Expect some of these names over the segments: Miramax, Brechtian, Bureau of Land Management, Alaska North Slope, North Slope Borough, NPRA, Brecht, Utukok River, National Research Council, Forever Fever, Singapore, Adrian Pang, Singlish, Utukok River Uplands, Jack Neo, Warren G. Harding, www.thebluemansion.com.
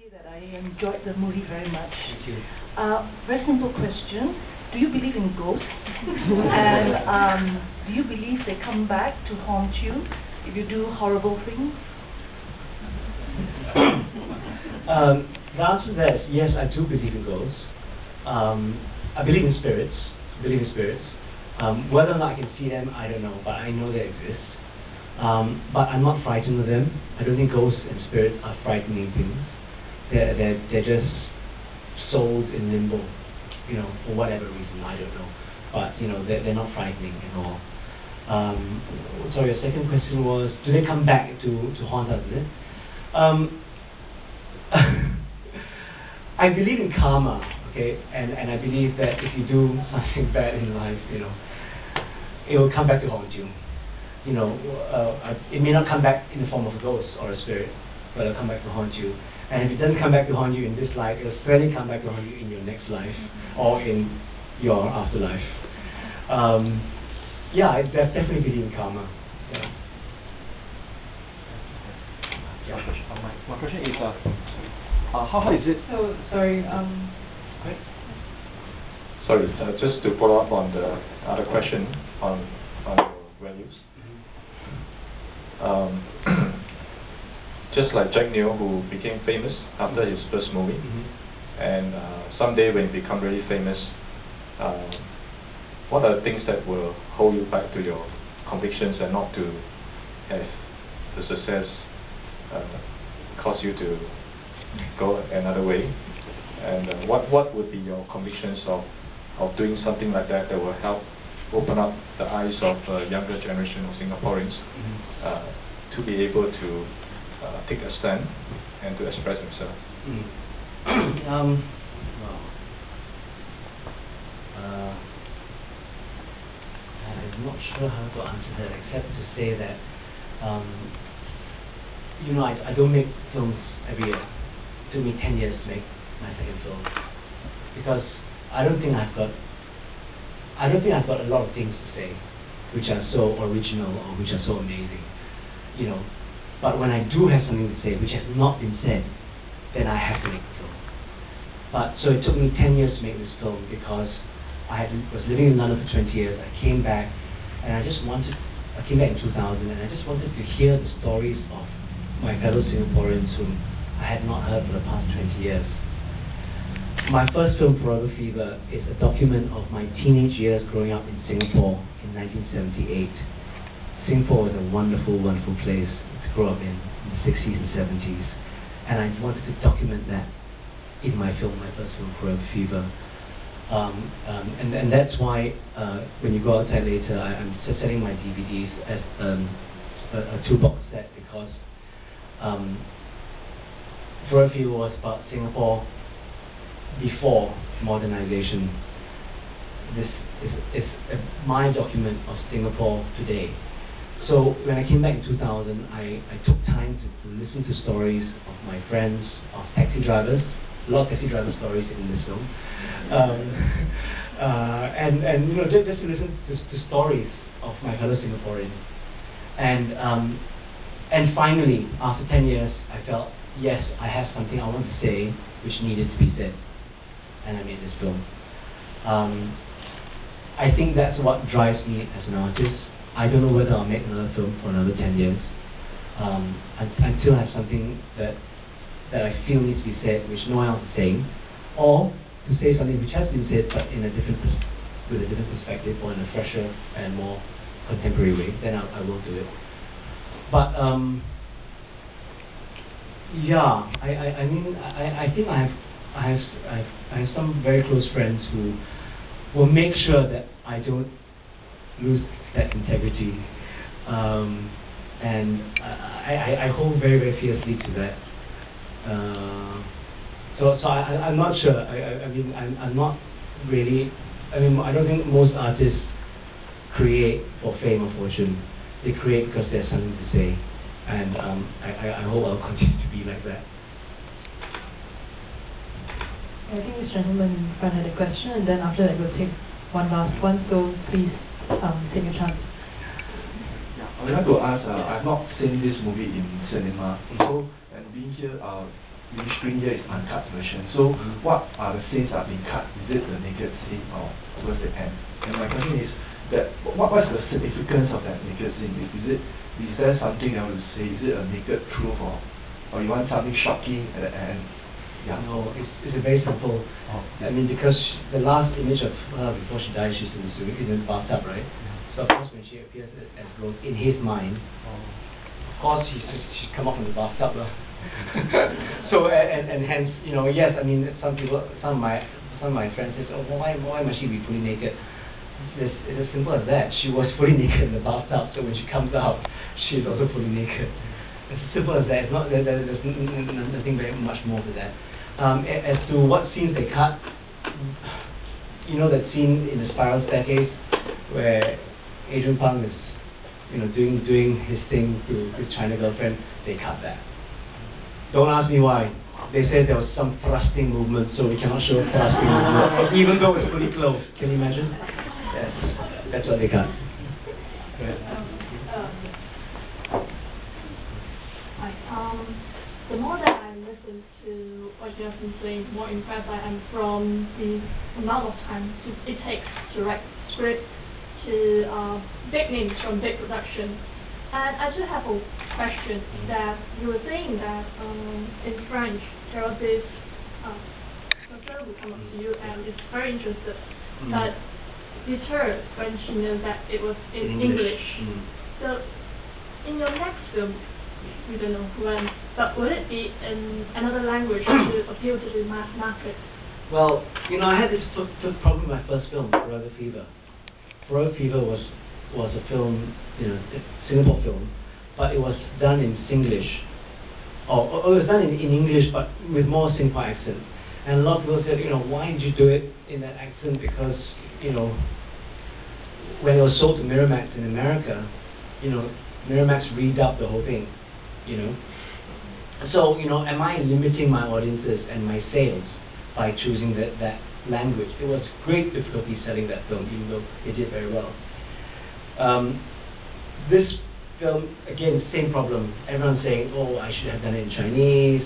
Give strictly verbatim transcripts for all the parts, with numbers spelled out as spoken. say that I enjoyed the movie very much. Thank you. Uh, very simple question. Do you believe in ghosts? And um, do you believe they come back to haunt you if you do horrible things? um, the answer to that is yes, I do believe in ghosts. Um, I believe in spirits. I believe in spirits. Um, whether or not I can see them, I don't know, but I know they exist. Um, but I'm not frightened of them. I don't think ghosts and spirits are frightening things. They're, they're, they're just souls in limbo. You know, for whatever reason, I don't know. But, you know, they're, they're not frightening at all. Um, sorry, your second question was, do they come back to, to haunt us, is it? Um, I believe in karma, okay? And, and I believe that if you do something bad in life, you know, it will come back to haunt you. You know, uh, it may not come back in the form of a ghost or a spirit, but it'll come back to haunt you. And if it doesn't come back to haunt you in this life, it'll certainly come back to haunt you in your next life or in your afterlife. Um, yeah, I definitely believe in karma. Yeah. Yeah, my, question, uh, my, my question is, uh, uh, how hard is it? So sorry. Um, sorry, uh, just to follow up on the other question on on values. Mm-hmm. Um, just like Jack Neo, who became famous after his first movie, mm-hmm. and uh, someday when you become really famous, uh, what are the things that will hold you back to your convictions and not to have the success uh, cause you to go another way? And uh, what what would be your convictions of of doing something like that that will help open up the eyes of uh, younger generation of Singaporeans, mm-hmm. uh, to be able to Uh, take a stand and to express himself. Mm. um, wow. uh, I'm not sure how to answer that, except to say that um, you know, I, I don't make films every year. It took me ten years to make my second film because I don't think I've got I don't think I've got a lot of things to say which are so original or which are so amazing, you know. But when I do have something to say which has not been said, then I have to make the film. But so it took me ten years to make this film because I had, was living in London for twenty years. I came back and I just wanted, I came back in two thousand, and I just wanted to hear the stories of my fellow Singaporeans whom I had not heard for the past twenty years. My first film, Forever Fever, is a document of my teenage years growing up in Singapore in nineteen seventy-eight. Singapore was a wonderful, wonderful place. Grew up in, in the sixties and seventies, and I wanted to document that in my film, my first film, Forever Fever. Um, um, and, and that's why uh, when you go outside later, I, I'm selling my D V Ds as um, a, a two-box set, because um, Forever Fever was about Singapore before modernization. This is, is a, my document of Singapore today. So when I came back in two thousand, I, I took time to, to listen to stories of my friends, of taxi drivers, a lot of taxi driver stories in this film, um, uh, and, and you know, just, just to listen to, to stories of my fellow Singaporeans. And, um, and finally, after ten years, I felt, yes, I have something I want to say which needed to be said, and I made this film. Um, I think that's what drives me as an artist. I don't know whether I'll make another film for another ten years, um, until I have something that, that I feel needs to be said, which no one else is saying, or to say something which has been said, but in a different pers with a different perspective, or in a fresher and more contemporary way, then I, I will do it. But, um, yeah, I, I, I mean, I, I think I have, I, have, I, have, I have some very close friends who will make sure that I don't lose that integrity, um, and I, I, I hold very, very fiercely to that. Uh, so, so I, I'm not sure. I, I mean, I'm, I'm not really. I mean, I don't think most artists create for fame or fortune. They create because there's something to say, and um, I, I, I hope I'll continue to be like that. I think this gentleman in front had a question, and then after that we'll take one last one. So please. Um, take a chance. Yeah, I would like to ask, uh, I've not seen this movie in cinema, so, and being here, uh, the screen here is uncut version. So what are the scenes that are being cut? Is it the naked scene or towards the end? And my question is that what was the significance of that naked scene? Is it is there something I would say? Is it a naked truth or or you want something shocking at the end? Yeah. No, it's, it's a very simple. Oh. I mean, because the last image of her before she dies, she's in the swimming, is in the bathtub, right? Yeah. So of course, when she appears as Rose in his mind, oh. of course she's she's come up from the bathtub, lah. So and, and and hence, you know, yes, I mean, some people, some of my some of my friends says, oh, why why must she be fully naked? It's, it's as simple as that. She was fully naked in the bathtub, so when she comes out, she's also fully naked. It's as simple as that. It's not there, there's nothing very much more to that. Um, as to what scenes they cut, you know that scene in the spiral staircase where Adrian Pang is, you know, doing doing his thing to his China girlfriend. They cut that. Don't ask me why. They said there was some thrusting movement, so we cannot show thrusting movement, even though it's fully closed. Can you imagine? Yes, that's what they cut. Um, the more that I listen to what you have been saying, the more impressed I am from the amount of time it takes to write scripts to uh, big names from big productions. And I do have a question that you were saying that um, in French there are this concern uh, will come up to you and it's very interested, mm. but deterred when she knew that it was in English. English. Mm. So in your next film, we don't know when, but will it be in another language to appeal to the mass market? Well, you know, I had this f f problem with my first film, Forever Fever. Forever Fever was was a film, you know, a Singapore film, but it was done in Singlish, or, or, or it was done in, in English, but with more Singapore accent. And a lot of people said, you know, why did you do it in that accent? Because, you know, when it was sold to Miramax in America, you know, Miramax redubbed the whole thing. You know, so you know, am I limiting my audiences and my sales by choosing that that language? It was great difficulty selling that film, even though it did very well. Um, this film again, same problem. Everyone's saying, "Oh, I should have done it in Chinese.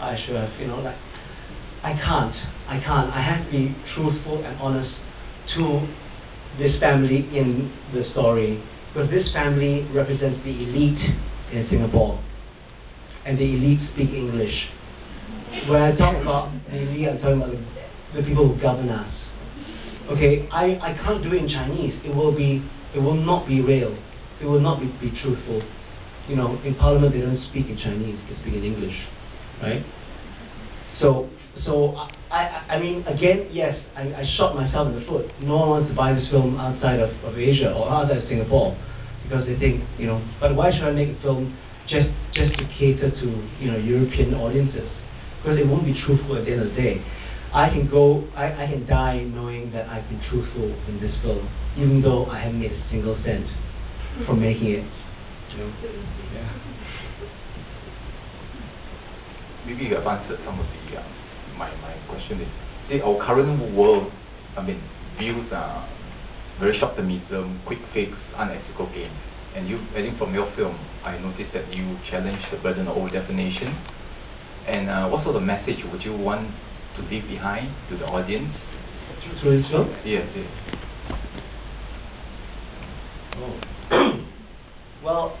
I should have," you know, like I can't. I can't. I have to be truthful and honest to this family in the story, because this family represents the elite in Singapore. And the elite speak English. When I talk about the elite, I'm talking about the, the people who govern us. Okay, I, I can't do it in Chinese. It will be, it will not be real. It will not be, be truthful. You know, in Parliament they don't speak in Chinese. They speak in English, right? So, so I, I, I mean, again, yes, I, I shot myself in the foot. No one wants to buy this film outside of, of Asia or outside of Singapore because they think, you know, but why should I make a film just just to cater to, you know, European audiences, because it won't be truthful at the end of the day. I can go, I, I can die knowing that I've been truthful in this film, even though I haven't made a single cent from making it. You know? Yeah. Maybe you have answered some of the, uh, my, my question is, see, our current world, I mean, views are very short-termism, quick fix, unethical games. And you, I think from your film, I noticed that you challenged the burden of old definition. And uh, what sort of message would you want to leave behind to the audience? Through this film? Yes, yes. Oh. Well,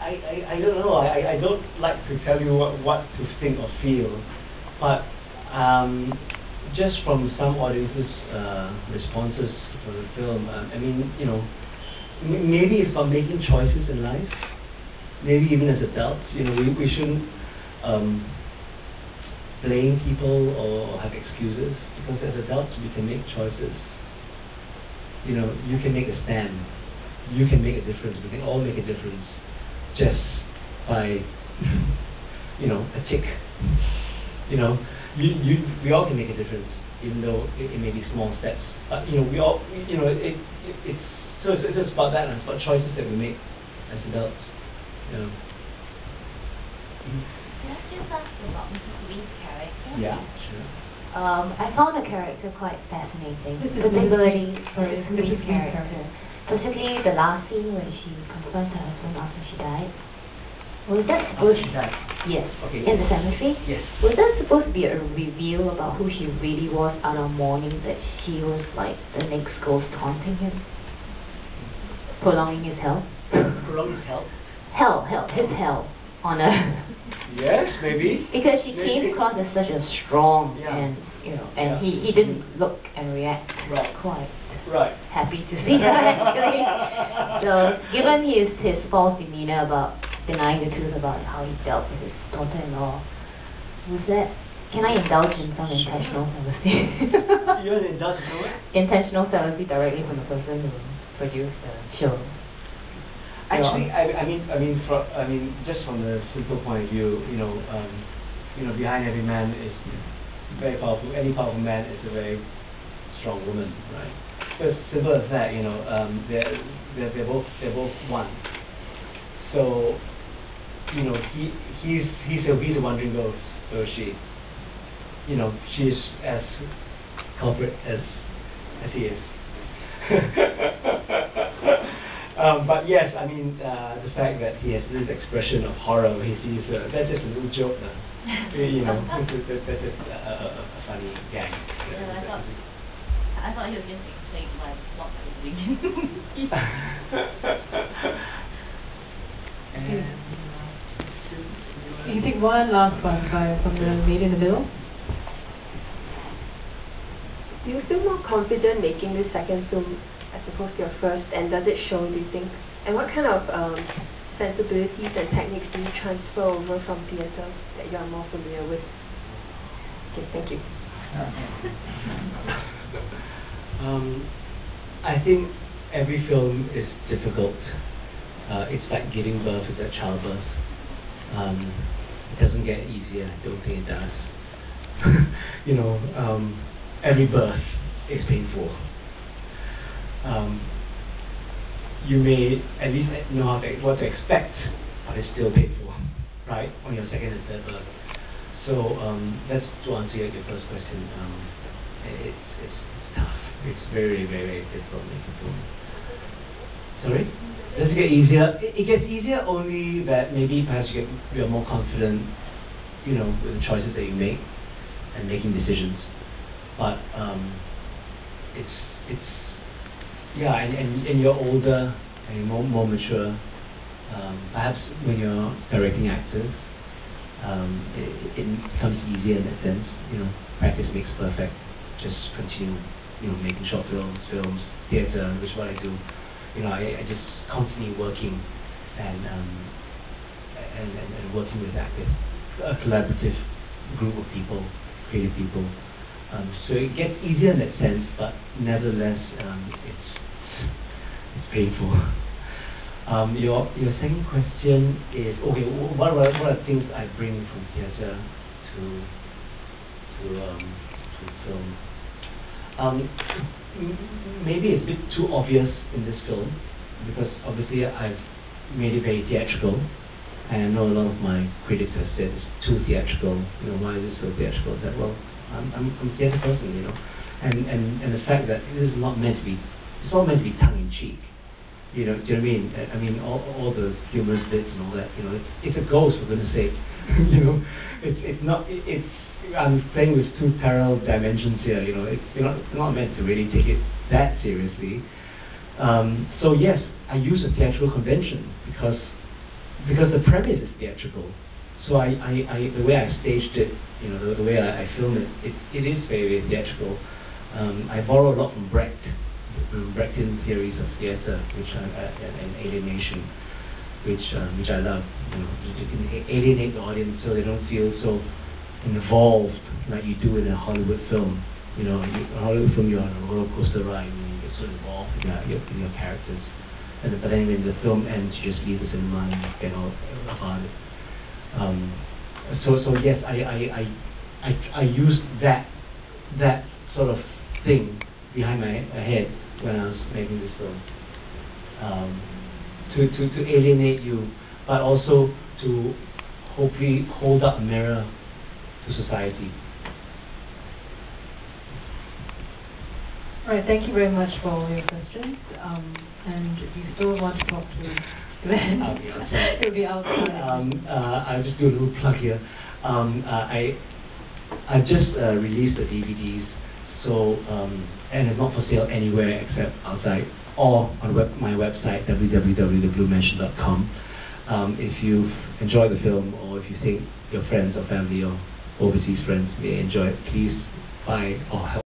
I, I, I don't know. I, I don't like to tell you what, what to think or feel. But um, just from some audiences' uh, responses to the film, uh, I mean, you know, maybe it's about making choices in life. Maybe even as adults, you know, we, we shouldn't um, blame people or have excuses, because as adults we can make choices. You know, you can make a stand. You can make a difference. We can all make a difference just by, you know, a tick. You know, you, you, we all can make a difference, even though it, it may be small steps. But, you know, we all, you know, it, it, it's, So it's, it's about that, and it's about choices that we make as adults. You know. Mm. Can I just ask about Missus Lee's character? Yeah, sure. Um, I found the character quite fascinating, particularly Missus Lee's character. Particularly the last scene when she confronts her husband after she died. Was that supposed to be? Yes. Okay. In the cemetery? Yes. Was that supposed to be a reveal about who she really was on a morning that she was like the next ghost haunting him? Prolonging his hell? Prolonging his hell? Hell, hell, his hell on earth. Yes, maybe. Because she maybe. came across as such a strong yeah. and, you know, and yeah. he, he didn't look and react right. quite right. happy to see her actually. So, given his, his false demeanor about denying the truth about how he dealt with his daughter-in-law, was that, can I indulge in some intentional celibacy? You want to indulge in what? Intentional celibacy directly from the person who produced the show. Actually, I, I mean, I mean, for, I mean, just from the simple point of view, you know, um, you know, behind every man is very powerful. Any powerful man is a very strong woman, right? So it's simple as that, you know. Um, they're, they're they're both they're both one. So, you know, he he's he's a weird wandering ghost. So she, you know, she's as culprit as as he is. Um, but yes, I mean, uh, the fact that he has this expression of horror when he sees her, that's just a little joke now. You know, that's just a, a, a funny gag. Yeah, yeah, I, thought, I thought he was just explaining like, what I was thinking. Can you take one last one by, from the lady in the middle? Do you feel more confident making this second film as opposed to your first, and does it show, do you think? And what kind of um, sensibilities and techniques do you transfer over from theatre that you are more familiar with? Okay, thank you. um, I think every film is difficult. Uh, it's like giving birth, it's like childbirth. Um, it doesn't get easier, I don't think it does. You know, um, every birth is painful. Um, you may at least know how to, what to expect, but it's still painful, right? On your second and third birth. So um, that's to answer your, your first question. Um, it's, it's it's tough. It's very very difficult making film. Sorry, does it get easier? It, it gets easier only that maybe perhaps you get you're more confident, you know, with the choices that you make and making decisions. But um, it's it's. Yeah, and, and, and you're older and you're more, more mature. Um, perhaps when you're directing actors, um, it, it becomes easier in that sense. You know, practice makes perfect. Just continue, you know, making short films, films, theatre, which is what I do. You know, I, I just constantly working and, um, and, and and working with actors, a collaborative group of people, creative people. Um, so it gets easier in that sense, but nevertheless, um, it's. It's painful. Um, your your second question is okay. What are what are things I bring from theatre to to um, to film? Um, maybe it's a bit too obvious in this film because obviously I've made it very theatrical, and I know a lot of my critics have said it's too theatrical. You know, why is it so theatrical? That well, I'm I'm, I'm a theatre person, you know, and and and the fact that it is not meant to be. It's all meant to be tongue-in-cheek, you know, do you know what I mean? I mean, all, all the humorous bits and all that, you know, it's, it's a ghost, for goodness sake, you know, it's, it's not, it, it's, I'm playing with two parallel dimensions here, you know, it's, you're not, you're not meant to really take it that seriously. Um, so yes, I use a theatrical convention, because, because the premise is theatrical, so I, I, I the way I staged it, you know, the, the way I, I film it, it, it is very, very theatrical. Um, I borrow a lot from Brecht. Brechtian theories of theatre, which are uh, an alienation, which um, which I love. You know, you can alienate the audience so they don't feel so involved like you do in a Hollywood film. You know, in a Hollywood film you're on a roller coaster ride and you get so involved in your, in your characters. And but then when the film ends, you just leave the cinema and get all about it. Um, so so yes, I I I I, I used that that sort of thing behind my head when I was making this film, um, to, to, to alienate you, but also to hopefully hold up a mirror to society. All right, thank you very much for all your questions. Um, and if you still want to talk to me, then it will be outside. Um, uh, I'll just do a little plug here. Um, uh, I, I just uh, released the D V Ds, so um, and it's not for sale anywhere except outside or on web, my website, w w w dot the blue mansion dot com. Um, if you've enjoyed the film, or if you think your friends or family or overseas friends may enjoy it, please buy or help.